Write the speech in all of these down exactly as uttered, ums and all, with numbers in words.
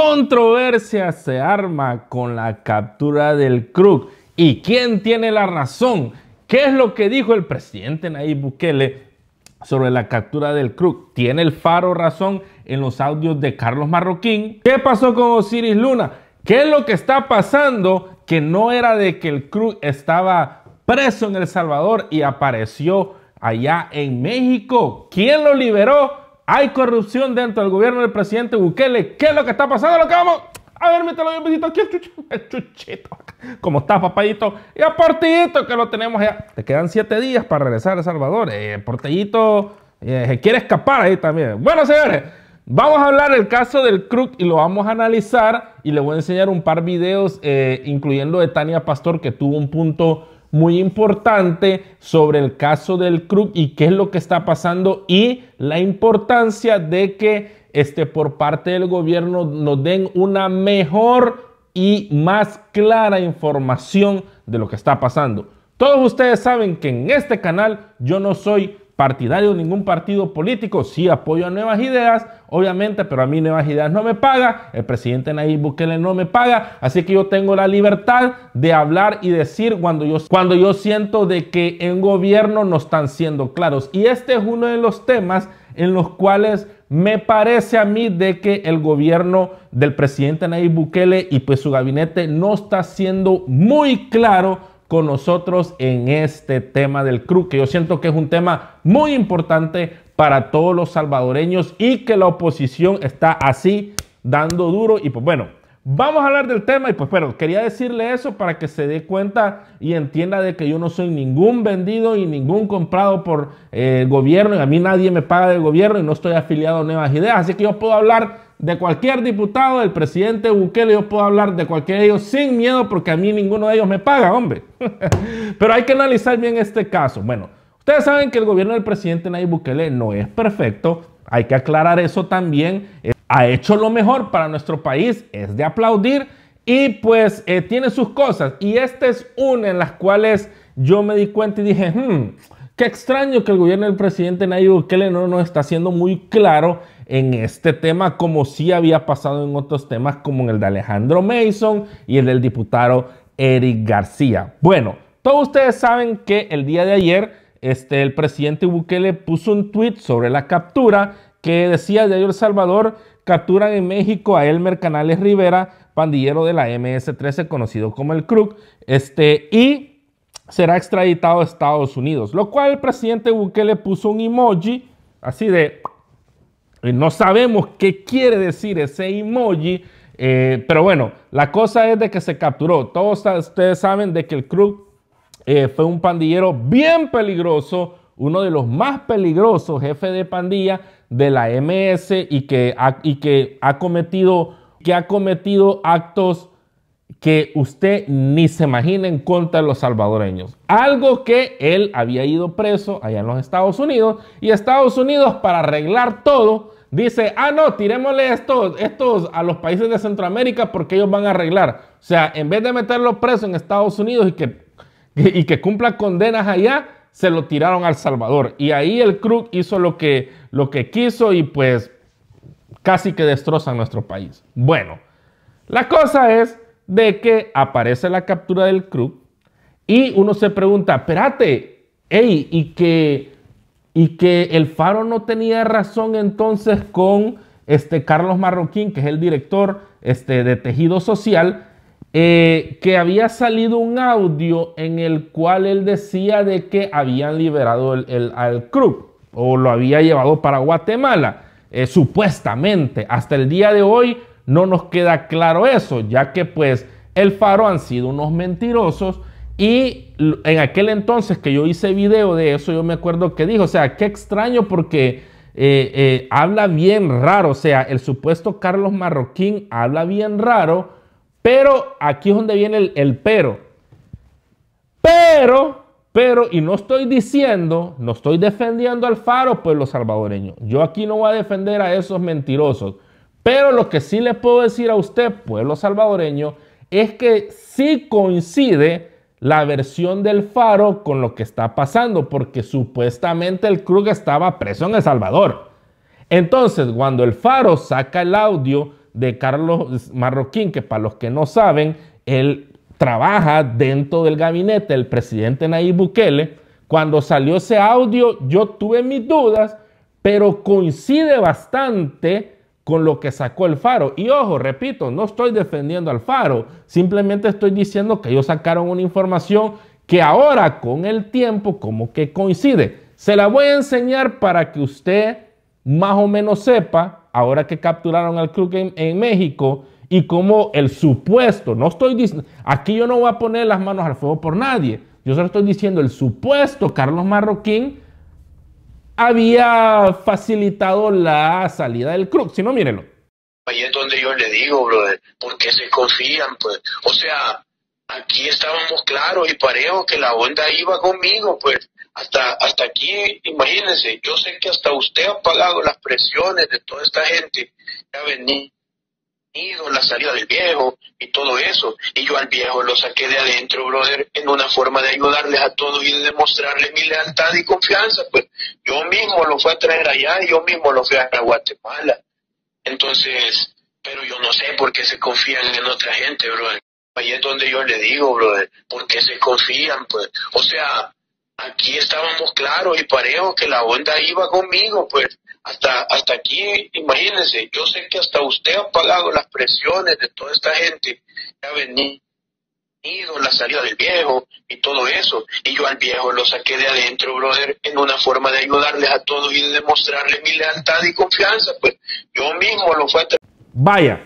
Controversia se arma con la captura del Crook. ¿Y quién tiene la razón? ¿Qué es lo que dijo el presidente Nayib Bukele sobre la captura del Crook? ¿Tiene El Faro razón en los audios de Carlos Marroquín? ¿Qué pasó con Osiris Luna? ¿Qué es lo que está pasando? Que no era de que el Crook estaba preso en El Salvador y apareció allá en México. ¿Quién lo liberó? ¿Hay corrupción dentro del gobierno del presidente Bukele? ¿Qué es lo que está pasando? Lo que vamos a ver, mételo bien, besito aquí, el chuchito. ¿Cómo está, papayito? Y a Portillito, que lo tenemos allá. Te quedan siete días para regresar a El Salvador. Eh, Portillito eh, se quiere escapar ahí también. Bueno, señores, vamos a hablar del caso del Crook y lo vamos a analizar. Y les voy a enseñar un par videos, eh, incluyendo de Tania Pastor, que tuvo un punto muy importante sobre el caso del Crook y qué es lo que está pasando y la importancia de que este, por parte del gobierno nos den una mejor y más clara información de lo que está pasando. Todos ustedes saben que en este canal yo no soy partidario de ningún partido político, sí apoyo a Nuevas Ideas, obviamente, pero a mí Nuevas Ideas no me paga, el presidente Nayib Bukele no me paga, así que yo tengo la libertad de hablar y decir cuando yo, cuando yo siento de que en gobierno no están siendo claros. Y este es uno de los temas en los cuales me parece a mí de que el gobierno del presidente Nayib Bukele y pues su gabinete no está siendo muy claro con nosotros en este tema del Crook, que yo siento que es un tema muy importante para todos los salvadoreños y que la oposición está así dando duro. Y pues bueno, vamos a hablar del tema y pues pero quería decirle eso para que se dé cuenta y entienda de que yo no soy ningún vendido y ningún comprado por eh, el gobierno, y a mí nadie me paga del gobierno y no estoy afiliado a Nuevas Ideas, así que yo puedo hablar de cualquier diputado, del presidente Bukele, yo puedo hablar de cualquier de ellos sin miedo porque a mí ninguno de ellos me paga, hombre. Pero hay que analizar bien este caso. Bueno, ustedes saben que el gobierno del presidente Nayib Bukele no es perfecto, hay que aclarar eso también. Eh, ha hecho lo mejor para nuestro país, es de aplaudir y pues eh, tiene sus cosas. Y esta es una en las cuales yo me di cuenta y dije, hmm, qué extraño que el gobierno del presidente Nayib Bukele no nos está siendo muy claro en este tema, como sí había pasado en otros temas como en el de Alejandro Mason y el del diputado Erik García. Bueno, todos ustedes saben que el día de ayer este, el presidente Bukele puso un tweet sobre la captura que decía: de El Salvador capturan en México a Elmer Canales Rivera, pandillero de la M S trece conocido como el Crook, este, y será extraditado a Estados Unidos. Lo cual el presidente Bukele puso un emoji así de, no sabemos qué quiere decir ese emoji, eh, pero bueno, la cosa es de que se capturó. Todos ustedes saben de que el Crook eh, fue un pandillero bien peligroso, uno de los más peligrosos jefes de pandilla de la M S y que ha, y que ha cometido, que ha cometido actos que usted ni se imagina en contra de los salvadoreños. Algo que él había ido preso allá en los Estados Unidos, y Estados Unidos, para arreglar todo, dice: ah no, tirémosle estos, estos a los países de Centroamérica porque ellos van a arreglar. O sea, en vez de meterlo preso en Estados Unidos y que, y que cumpla condenas allá, se lo tiraron al Salvador. Y ahí el Crook hizo lo que, lo que quiso y pues casi que destrozan nuestro país. Bueno, la cosa es de que aparece la captura del Crook y uno se pregunta, espérate, ey, y que, y que El Faro no tenía razón entonces con este Carlos Marroquín, que es el director este, de Tejido Social, eh, que había salido un audio en el cual él decía de que habían liberado el, el, al Crook o lo había llevado para Guatemala, eh, supuestamente. Hasta el día de hoy no nos queda claro eso, ya que pues El Faro han sido unos mentirosos y en aquel entonces que yo hice video de eso, yo me acuerdo que dijo, o sea, qué extraño porque eh, eh, habla bien raro, o sea, el supuesto Carlos Marroquín habla bien raro, pero aquí es donde viene el, el pero. Pero, pero, y no estoy diciendo, no estoy defendiendo al Faro, pues los salvadoreños. Yo aquí no voy a defender a esos mentirosos. Pero lo que sí le puedo decir a usted, pueblo salvadoreño, es que sí coincide la versión del Faro con lo que está pasando, porque supuestamente el Crook estaba preso en El Salvador. Entonces, cuando el Faro saca el audio de Carlos Marroquín, que para los que no saben, él trabaja dentro del gabinete del presidente Nayib Bukele. Cuando salió ese audio, yo tuve mis dudas, pero coincide bastante con lo que sacó El Faro. Y ojo, repito, no estoy defendiendo al Faro, simplemente estoy diciendo que ellos sacaron una información que ahora con el tiempo como que coincide. Se la voy a enseñar para que usted más o menos sepa, ahora que capturaron al Crook en, en México, y como el supuesto, no estoy diciendo, aquí yo no voy a poner las manos al fuego por nadie, yo solo estoy diciendo el supuesto Carlos Marroquín había facilitado la salida del Crook, si no, mírenlo. Ahí es donde yo le digo, brother, ¿por qué se confían? Pues, o sea, aquí estábamos claros y parejos que la onda iba conmigo, pues, hasta, hasta aquí, imagínense, yo sé que hasta usted ha pagado las presiones de toda esta gente que ha venido, la salida del viejo y todo eso, y yo al viejo lo saqué de adentro, brother, en una forma de ayudarles a todos y de demostrarles mi lealtad y confianza, pues yo mismo lo fui a traer allá y yo mismo lo fui a Guatemala. Entonces, pero yo no sé por qué se confían en otra gente, brother. Ahí es donde yo le digo, brother, ¿por qué se confían? Pues, o sea, aquí estábamos claros y parejos que la onda iba conmigo, pues. Hasta, hasta aquí, imagínense, yo sé que hasta usted ha pagado las presiones de toda esta gente que ha venido, la salida del viejo y todo eso. Y yo al viejo lo saqué de adentro, brother, en una forma de ayudarles a todos y de demostrarles mi lealtad y confianza. Pues yo mismo lo fui a... Vaya,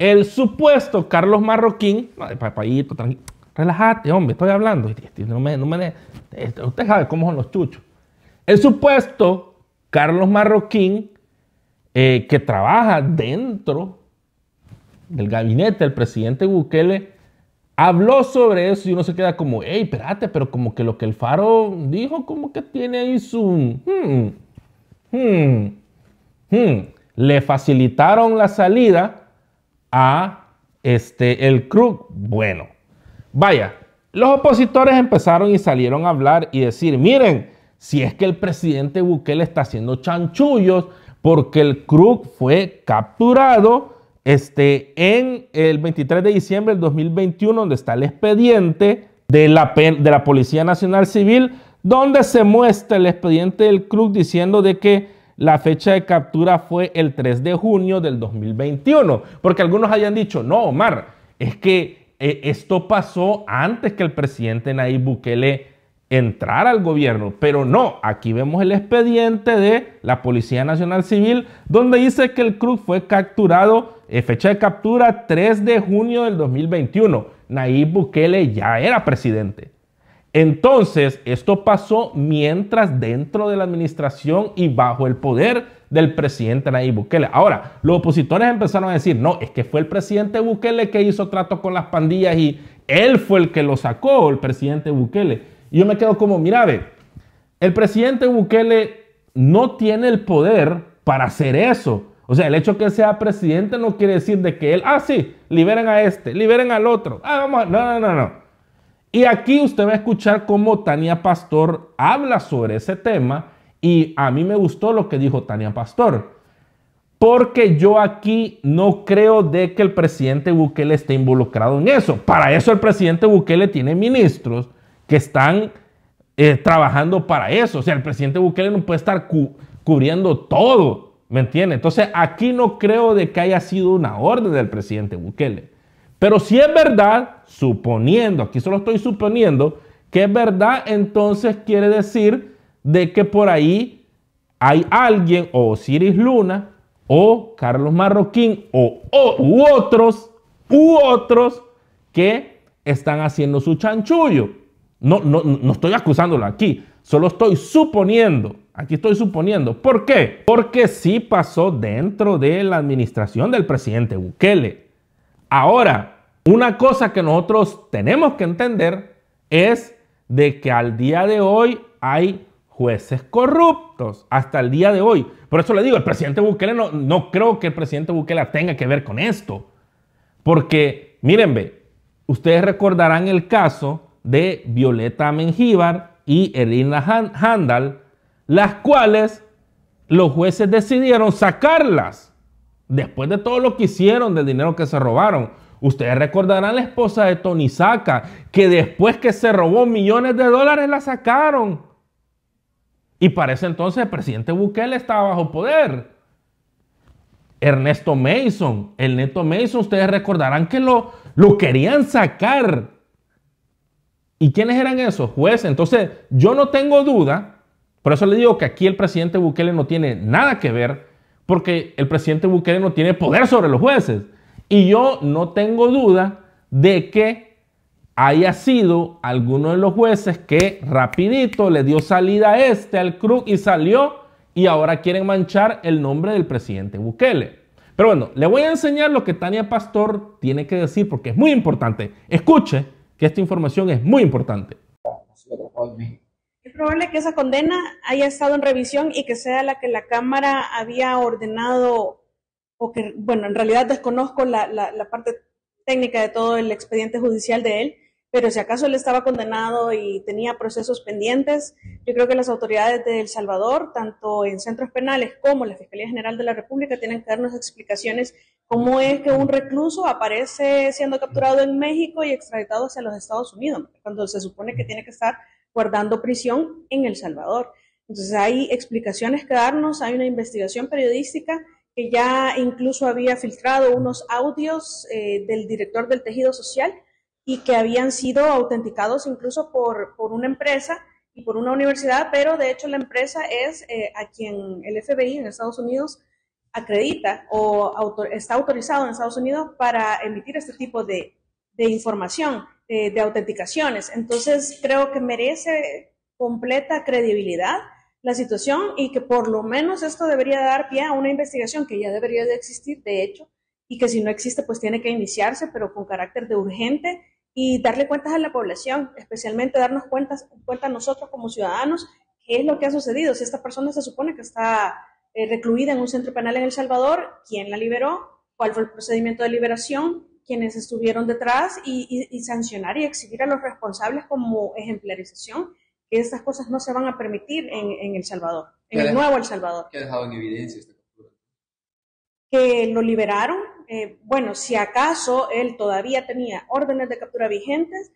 el supuesto Carlos Marroquín... Vale, papayito, tranquilo. Relájate, hombre, estoy hablando. No me, no me, usted sabe cómo son los chuchos. El supuesto... Carlos Marroquín, eh, que trabaja dentro del gabinete del presidente Bukele, habló sobre eso y uno se queda como, hey, espérate, pero como que lo que El Faro dijo, como que tiene ahí su... Hmm, hmm, hmm. Le facilitaron la salida a este, el Crook. Bueno, vaya, los opositores empezaron y salieron a hablar y decir, miren, si es que el presidente Bukele está haciendo chanchullos porque el Crook fue capturado este, en el veintitrés de diciembre del dos mil veintiuno, donde está el expediente de la, de la Policía Nacional Civil, donde se muestra el expediente del Crook diciendo de que la fecha de captura fue el tres de junio del dos mil veintiuno. Porque algunos hayan dicho, no, Omar, es que eh, esto pasó antes que el presidente Nayib Bukele entrar al gobierno, pero no, aquí vemos el expediente de la Policía Nacional Civil, donde dice que el Crook fue capturado, eh, fecha de captura tres de junio del dos mil veintiuno. Nayib Bukele ya era presidente. Entonces, esto pasó mientras dentro de la administración y bajo el poder del presidente Nayib Bukele. Ahora, los opositores empezaron a decir, no, es que fue el presidente Bukele que hizo trato con las pandillas y él fue el que lo sacó, el presidente Bukele. Y yo me quedo como, mira, ve, el presidente Bukele no tiene el poder para hacer eso. O sea, el hecho que él sea presidente no quiere decir de que él, ah, sí, liberen a este, liberen al otro. Ah, vamos, no, no, no, no. Y aquí usted va a escuchar cómo Tania Pastor habla sobre ese tema y a mí me gustó lo que dijo Tania Pastor. Porque yo aquí no creo de que el presidente Bukele esté involucrado en eso. Para eso el presidente Bukele tiene ministros que están eh, trabajando para eso. O sea, el presidente Bukele no puede estar cu cubriendo todo, ¿me entiende? Entonces, aquí no creo de que haya sido una orden del presidente Bukele. Pero si es verdad, suponiendo, aquí solo estoy suponiendo, que es verdad, entonces quiere decir de que por ahí hay alguien, o Osiris Luna, o Carlos Marroquín, o, o u otros, u otros, que están haciendo su chanchullo. No, no, no estoy acusándolo aquí, solo estoy suponiendo, aquí estoy suponiendo. ¿Por qué? Porque sí pasó dentro de la administración del presidente Bukele. Ahora, una cosa que nosotros tenemos que entender es de que al día de hoy hay jueces corruptos, hasta el día de hoy. Por eso le digo, el presidente Bukele, no, no creo que el presidente Bukele tenga que ver con esto. Porque, miren, ve, ustedes recordarán el caso de Violeta Mengíbar y Elena Handal, las cuales los jueces decidieron sacarlas Después de todo lo que hicieron, del dinero que se robaron. Ustedes recordarán la esposa de Tony Saca, que después que se robó millones de dólares la sacaron. Y para ese entonces el presidente Bukele estaba bajo poder. Ernesto Mason, el Neto Mason, ustedes recordarán que lo, lo querían sacar. ¿Y quiénes eran esos? Jueces. Entonces yo no tengo duda, por eso le digo que aquí el presidente Bukele no tiene nada que ver, porque el presidente Bukele no tiene poder sobre los jueces. Y yo no tengo duda de que haya sido alguno de los jueces que rapidito le dio salida a este, al Crook, y salió, y ahora quieren manchar el nombre del presidente Bukele. Pero bueno, le voy a enseñar lo que Tania Pastor tiene que decir porque es muy importante. Escuche que esta información es muy importante. Es probable que esa condena haya estado en revisión y que sea la que la Cámara había ordenado. O que, bueno, en realidad desconozco la, la, la parte técnica de todo el expediente judicial de él, pero si acaso él estaba condenado y tenía procesos pendientes, yo creo que las autoridades de El Salvador, tanto en centros penales como la Fiscalía General de la República, tienen que darnos explicaciones cómo es que un recluso aparece siendo capturado en México y extraditado hacia los Estados Unidos, cuando se supone que tiene que estar guardando prisión en El Salvador. Entonces hay explicaciones que darnos, hay una investigación periodística que ya incluso había filtrado unos audios eh, del director del Tejido Social y que habían sido autenticados incluso por, por una empresa y por una universidad, pero de hecho la empresa es eh, a quien el F B I en Estados Unidos acredita o autor, está autorizado en Estados Unidos para emitir este tipo de, de información, de, de autenticaciones. Entonces creo que merece completa credibilidad la situación y que por lo menos esto debería dar pie a una investigación que ya debería de existir, de hecho, y que si no existe pues tiene que iniciarse, pero con carácter de urgente, y darle cuentas a la población, especialmente darnos cuentas, cuenta nosotros como ciudadanos, qué es lo que ha sucedido. Si esta persona se supone que está eh, recluida en un centro penal en El Salvador, ¿quién la liberó? ¿Cuál fue el procedimiento de liberación? ¿Quiénes estuvieron detrás? Y, y, y sancionar y exigir a los responsables como ejemplarización. Estas cosas no se van a permitir en, en El Salvador, en el nuevo El Salvador. ¿Qué ha dejado en evidencia esta captura? Que lo liberaron. Eh, bueno, si acaso él todavía tenía órdenes de captura vigentes,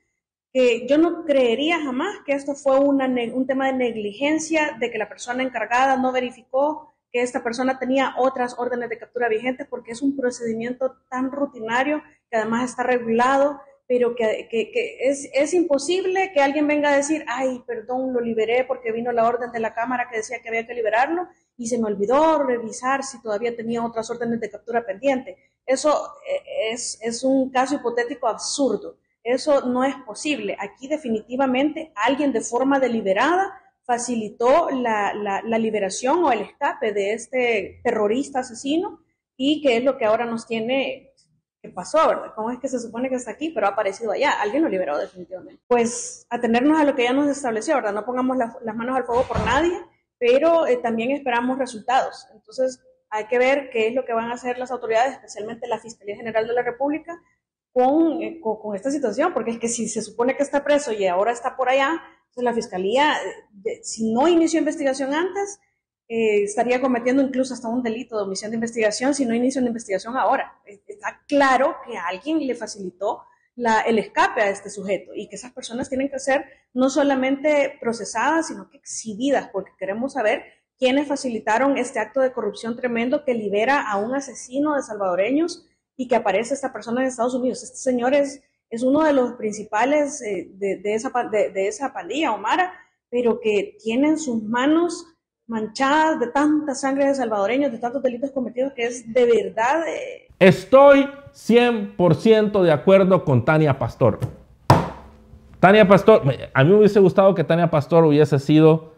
eh, yo no creería jamás que esto fue una, un tema de negligencia, de que la persona encargada no verificó que esta persona tenía otras órdenes de captura vigentes, porque es un procedimiento tan rutinario que además está regulado, pero que, que, que es, es imposible que alguien venga a decir, ay, perdón, lo liberé porque vino la orden de la Cámara que decía que había que liberarlo y se me olvidó revisar si todavía tenía otras órdenes de captura pendiente. Eso es, es un caso hipotético absurdo. Eso no es posible. Aquí definitivamente alguien de forma deliberada facilitó la, la, la liberación o el escape de este terrorista asesino, y que es lo que ahora nos tiene... pasó, ¿verdad? ¿Cómo es que se supone que está aquí, pero ha aparecido allá? Alguien lo liberó definitivamente. Pues atenernos a lo que ya nos estableció, ¿verdad? No pongamos la, las manos al fuego por nadie, pero eh, también esperamos resultados. Entonces hay que ver qué es lo que van a hacer las autoridades, especialmente la Fiscalía General de la República, con, eh, con, con esta situación, porque es que si se supone que está preso y ahora está por allá, pues la Fiscalía, eh, si no inició investigación antes, Eh, estaría cometiendo incluso hasta un delito de omisión de investigación si no inicia una investigación ahora. Está claro que a alguien le facilitó la, el escape a este sujeto, y que esas personas tienen que ser no solamente procesadas, sino que exhibidas, porque queremos saber quiénes facilitaron este acto de corrupción tremendo que libera a un asesino de salvadoreños y que aparece esta persona en Estados Unidos. Este señor es, es uno de los principales eh, de, de, esa, de, de esa pandilla Omara, pero que tiene en sus manos... manchadas de tanta sangre de salvadoreños, de tantos delitos cometidos, que es de verdad... Eh. Estoy cien por ciento de acuerdo con Tania Pastor. Tania Pastor, a mí me hubiese gustado que Tania Pastor hubiese sido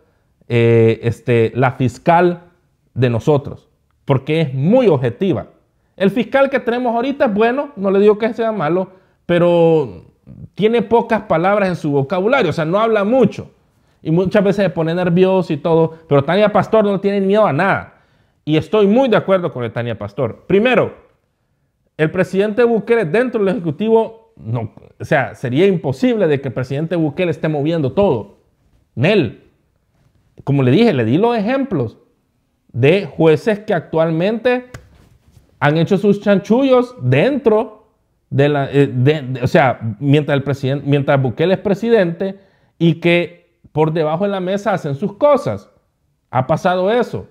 eh, este, la fiscal de nosotros, porque es muy objetiva. El fiscal que tenemos ahorita es bueno, no le digo que sea malo, pero tiene pocas palabras en su vocabulario, o sea, no habla mucho. Y muchas veces se pone nervioso y todo, pero Tania Pastor no tiene miedo a nada. Y estoy muy de acuerdo con Tania Pastor. Primero, el presidente Bukele dentro del Ejecutivo, no, o sea, sería imposible de que el presidente Bukele esté moviendo todo. Nel, como le dije, le di los ejemplos de jueces que actualmente han hecho sus chanchullos dentro de la... Eh, de, de, o sea, mientras, el presidente, mientras Bukele es presidente y que por debajo de la mesa hacen sus cosas. Ha pasado eso.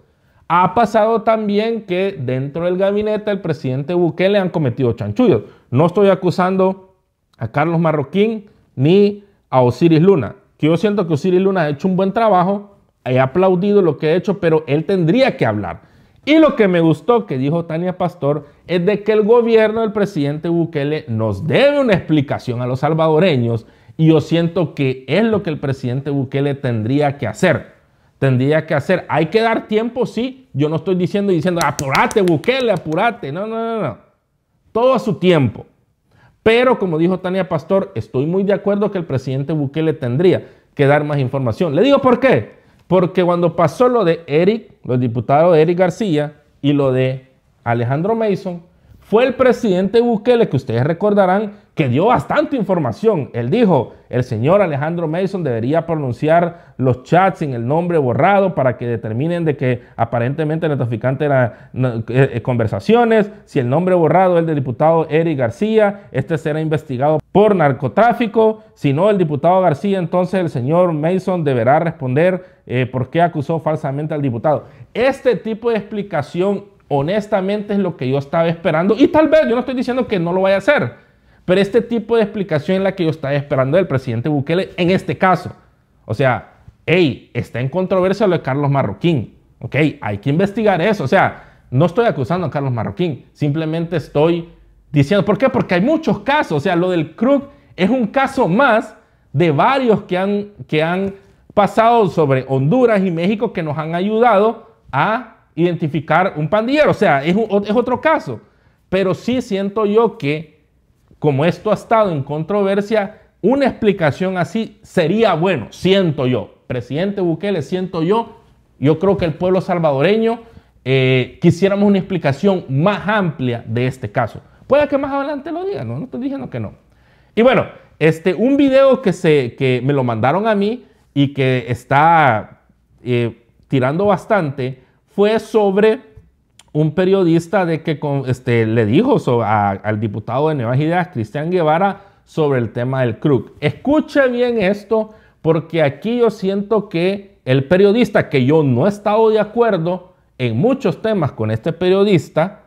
Ha pasado también que dentro del gabinete el presidente Bukele han cometido chanchullos. No estoy acusando a Carlos Marroquín ni a Osiris Luna. Que yo siento que Osiris Luna ha hecho un buen trabajo, he aplaudido lo que ha hecho, pero él tendría que hablar. Y lo que me gustó que dijo Tania Pastor es de que el gobierno del presidente Bukele nos debe una explicación a los salvadoreños, y yo siento que es lo que el presidente Bukele tendría que hacer. Tendría que hacer. Hay que dar tiempo, sí. Yo no estoy diciendo, diciendo, apurate Bukele, apurate. No, no, no, no. Todo a su tiempo. Pero como dijo Tania Pastor, estoy muy de acuerdo que el presidente Bukele tendría que dar más información. Le digo por qué. Porque cuando pasó lo de Erik, los diputados Erik García y lo de Alejandro Mason, fue el presidente Bukele, que ustedes recordarán, que dio bastante información. Él dijo, el señor Alejandro Mason debería pronunciar los chats sin el nombre borrado para que determinen de que aparentemente el traficante era eh, conversaciones. Si el nombre borrado es el del diputado Erik García, este será investigado por narcotráfico. Si no, el diputado García, entonces el señor Mason deberá responder eh, por qué acusó falsamente al diputado. Este tipo de explicación, honestamente, es lo que yo estaba esperando. Y tal vez, yo no estoy diciendo que no lo vaya a hacer, pero este tipo de explicación es la que yo estaba esperando del presidente Bukele en este caso. O sea, hey, está en controversia lo de Carlos Marroquín. Ok, hay que investigar eso. O sea, no estoy acusando a Carlos Marroquín. Simplemente estoy diciendo, ¿por qué? Porque hay muchos casos. O sea, lo del Crook es un caso más de varios que han, que han pasado sobre Honduras y México, que nos han ayudado a identificar un pandillero. O sea, es, un, es otro caso. Pero sí siento yo que, como esto ha estado en controversia, una explicación así sería bueno, siento yo. Presidente Bukele, siento yo, yo creo que el pueblo salvadoreño eh, quisiéramos una explicación más amplia de este caso. Puede que más adelante lo digan, no, no estoy diciendo que no. Y bueno, este, un video que, se, que me lo mandaron a mí y que está eh, tirando bastante fue sobre un periodista de que con, este, le dijo so, a, al diputado de Nuevas Ideas, Cristian Guevara, sobre el tema del Crook. Escuche bien esto, porque aquí yo siento que el periodista, que yo no he estado de acuerdo en muchos temas con este periodista,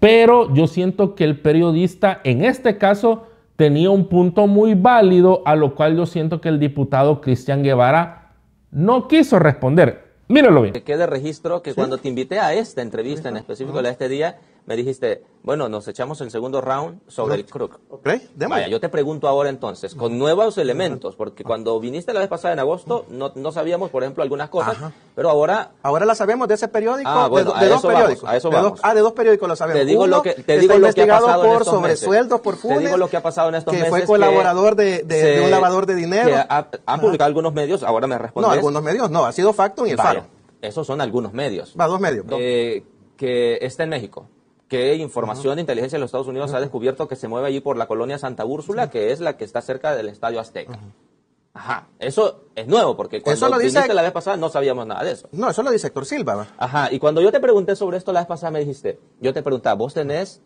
pero yo siento que el periodista en este caso tenía un punto muy válido, a lo cual yo siento que el diputado Cristian Guevara no quiso responder. Míralo bien. Que quede registro que sí. Cuando te invité a esta entrevista, en específico la de este día, me dijiste, bueno, nos echamos el segundo round sobre el Crook. Ok, vaya, yo te pregunto ahora entonces, con nuevos elementos, porque cuando viniste la vez pasada en agosto, no, no sabíamos, por ejemplo, algunas cosas, ajá, pero ahora... Ahora la sabemos de ese periódico, ah, bueno, de, de dos periódicos. Vamos, a eso vamos. De dos, ah, de dos periódicos la sabemos. Te digo Uno, lo que, te digo lo que ha pasado por sobresueldos, por funes, te digo lo que ha pasado en estos que meses. Fue colaborador que de, de, se, de un lavador de dinero. Que ha, han publicado algunos medios, ahora me respondes. No, algunos medios no, ha sido Factum y El Faro. Esos son algunos medios. Va, dos medios. Eh, que está en México, que información de inteligencia de los Estados Unidos ha descubierto que se mueve allí por la colonia Santa Úrsula, que es la que está cerca del Estadio Azteca. Ajá, eso es nuevo, porque cuando lo dijiste la vez pasada no sabíamos nada de eso. No, eso lo dice Héctor Silva. Ajá, y cuando yo te pregunté sobre esto la vez pasada me dijiste, yo te preguntaba, vos tenés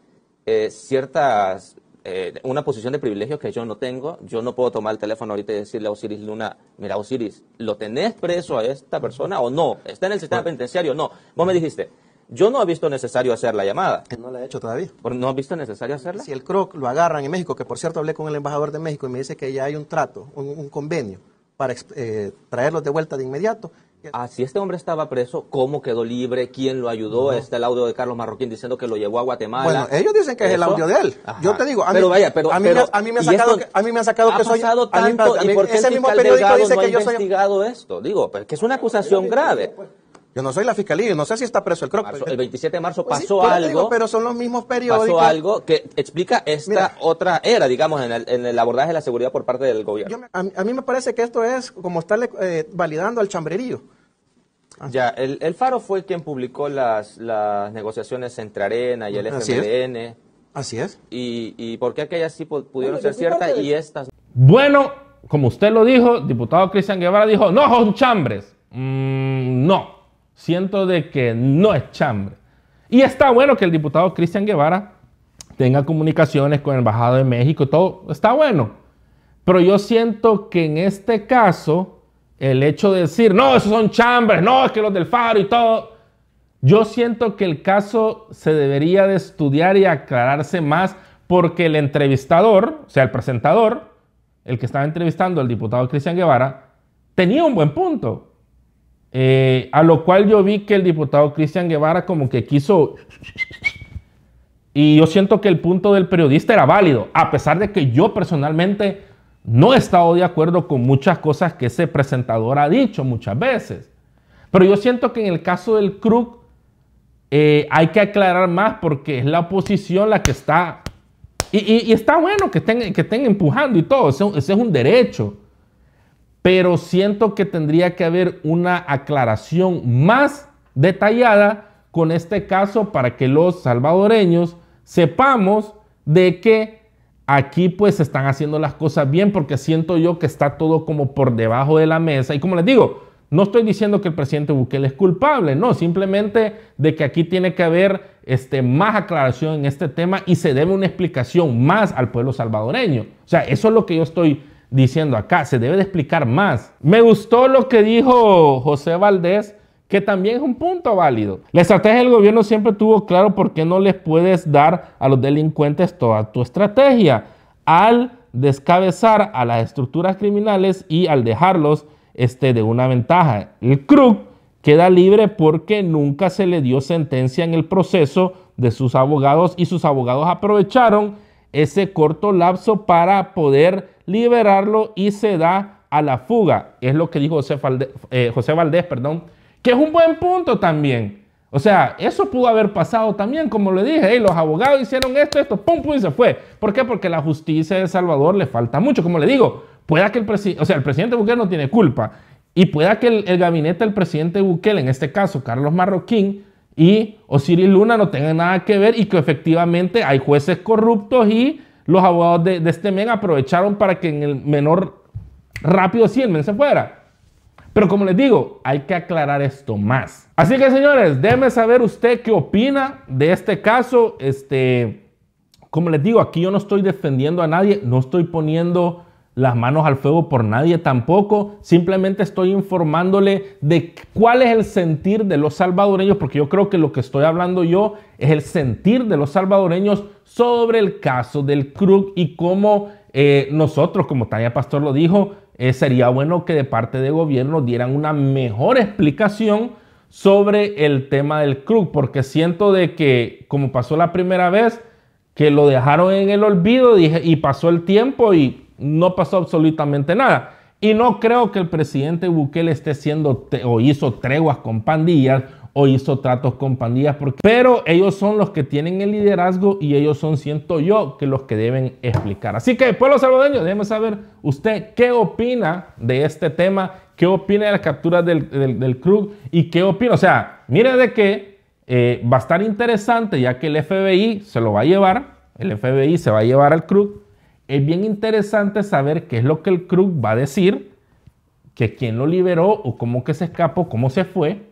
eh, ciertas, eh, una posición de privilegio que yo no tengo, yo no puedo tomar el teléfono ahorita y decirle a Osiris Luna, mira Osiris, ¿lo tenés preso a esta persona o no? ¿Está en el sistema penitenciario o no? Vos me dijiste, yo no he visto necesario hacer la llamada. No la he hecho todavía. ¿No has visto necesario hacerla? Si el Crook lo agarran en México, que por cierto hablé con el embajador de México y me dice que ya hay un trato, un, un convenio para eh, traerlos de vuelta de inmediato. Ah, si este hombre estaba preso, ¿cómo quedó libre? ¿Quién lo ayudó? No. Está el audio de Carlos Marroquín diciendo que lo llevó a Guatemala. Bueno, ellos dicen que ¿eso? Es el audio de él. Ajá. Yo te digo, a mí, pero vaya, pero, a mí, pero, a mí me ha sacado que, a mí me ha sacado que soy tanto, a mí, a mí, ¿y por qué ese mismo periódico dice no que yo soy investigado esto? Digo, porque es una acusación grave. Yo no soy la fiscalía, yo no sé si está preso el Crook. Marzo, el veintisiete de marzo pasó, pues sí, pero algo. Digo, pero son los mismos periódicos. Pasó algo que explica esta, mira, otra era, digamos, en el, en el abordaje de la seguridad por parte del gobierno. Yo me, a, a mí me parece que esto es como estarle eh, validando al chambrerío. Ah. Ya, el, el Faro fue quien publicó las, las negociaciones entre Arena y el F M L N. Así es. Así es. Y, y por qué aquellas sí pudieron, oye, ser ciertas de... y estas... Bueno, como usted lo dijo, diputado Cristian Guevara dijo, no son chambres. Mm, no. Siento de que no es chambre. Y está bueno que el diputado Cristian Guevara tenga comunicaciones con el embajador de México, todo está bueno. Pero yo siento que en este caso, el hecho de decir, no, esos son chambres, no, es que los del Faro y todo. Yo siento que el caso se debería de estudiar y aclararse más porque el entrevistador, o sea, el presentador, el que estaba entrevistando al diputado Cristian Guevara, tenía un buen punto. Eh, a lo cual yo vi que el diputado Cristian Guevara como que quiso... Y yo siento que el punto del periodista era válido, a pesar de que yo personalmente no he estado de acuerdo con muchas cosas que ese presentador ha dicho muchas veces. Pero yo siento que en el caso del Crook eh, hay que aclarar más porque es la oposición la que está... Y, y, y está bueno que estén, que estén empujando y todo, ese, ese es un derecho. Pero siento que tendría que haber una aclaración más detallada con este caso para que los salvadoreños sepamos de que aquí pues se están haciendo las cosas bien, porque siento yo que está todo como por debajo de la mesa. Y como les digo, no estoy diciendo que el presidente Bukele es culpable, no, simplemente de que aquí tiene que haber este, más aclaración en este tema y se debe una explicación más al pueblo salvadoreño. O sea, eso es lo que yo estoy diciendo acá, se debe de explicar más. Me gustó lo que dijo José Valdés, que también es un punto válido. La estrategia del gobierno siempre tuvo claro por qué no les puedes dar a los delincuentes toda tu estrategia. Al descabezar a las estructuras criminales y al dejarlos este, de una ventaja. El Crook queda libre porque nunca se le dio sentencia en el proceso de sus abogados y sus abogados aprovecharon ese corto lapso para poder liberarlo y se da a la fuga. Es lo que dijo José, Valde, eh, José Valdés, perdón, que es un buen punto también. O sea, eso pudo haber pasado también, como le dije, hey, los abogados hicieron esto, esto, pum, pum, y se fue. ¿Por qué? Porque la justicia de El Salvador le falta mucho. Como le digo, pueda que el presidente, o sea, el presidente Bukele no tiene culpa y pueda que el, el gabinete del presidente Bukele, en este caso Carlos Marroquín y Osiris Luna, no tengan nada que ver y que efectivamente hay jueces corruptos y los abogados de, de este men aprovecharon para que en el menor rápido sí el men se fuera. Pero como les digo, hay que aclarar esto más. Así que señores, déjenme saber usted qué opina de este caso. Este, como les digo, aquí yo no estoy defendiendo a nadie, no estoy poniendo las manos al fuego por nadie tampoco. Simplemente estoy informándole de cuál es el sentir de los salvadoreños, porque yo creo que lo que estoy hablando yo es el sentir de los salvadoreños sobre el caso del Crook y cómo eh, nosotros, como Tania Pastor lo dijo, eh, sería bueno que de parte de gobierno dieran una mejor explicación sobre el tema del Crook, porque siento de que, como pasó la primera vez, que lo dejaron en el olvido y pasó el tiempo y no pasó absolutamente nada. Y no creo que el presidente Bukele esté siendo o hizo treguas con pandillas o hizo tratos con pandillas, porque, pero ellos son los que tienen el liderazgo y ellos son, siento yo, que los que deben explicar. Así que, pueblo salvadoreño, déjeme saber usted qué opina de este tema, qué opina de las capturas del, del, del Crook y qué opina. O sea, mire de que eh, va a estar interesante, ya que el F B I se lo va a llevar, el F B I se va a llevar al Crook. Es bien interesante saber qué es lo que el Crook va a decir, que quién lo liberó o cómo que se escapó, cómo se fue.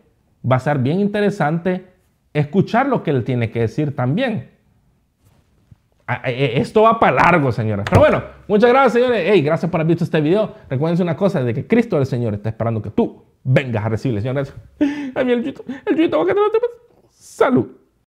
Va a ser bien interesante escuchar lo que él tiene que decir también. Esto va para largo, señores. Pero bueno, muchas gracias, señores. Hey, gracias por haber visto este video. Recuerden una cosa, de que Cristo el Señor está esperando que tú vengas a recibirle, señores. A mí el chito, el chito, salud.